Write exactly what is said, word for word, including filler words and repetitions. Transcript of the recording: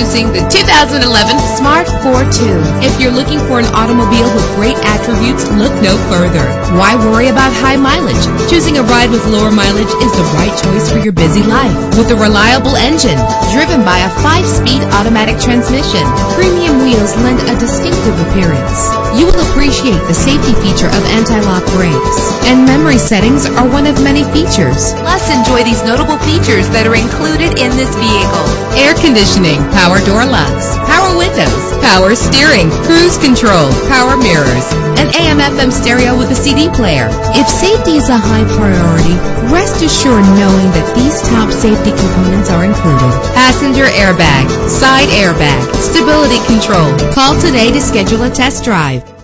Introducing the two thousand eleven Smart Fortwo. If you're looking for an automobile with great attributes, look no further. Why worry about high mileage? Choosing a ride with lower mileage is the right choice for your busy life. With a reliable engine, driven by a five-speed automatic transmission, premium wheels lend a distinctive appearance. You will appreciate the safety feature of anti-lock brakes. And memory settings are one of many features. Plus, enjoy these notable features that are included in this vehicle: air conditioning, power door locks, power windows, power steering, cruise control, power mirrors, an A M F M stereo with a C D player. If safety is a high priority, rest assured knowing that these top safety components are included: passenger airbag, side airbag, stability control. Call today to schedule a test drive.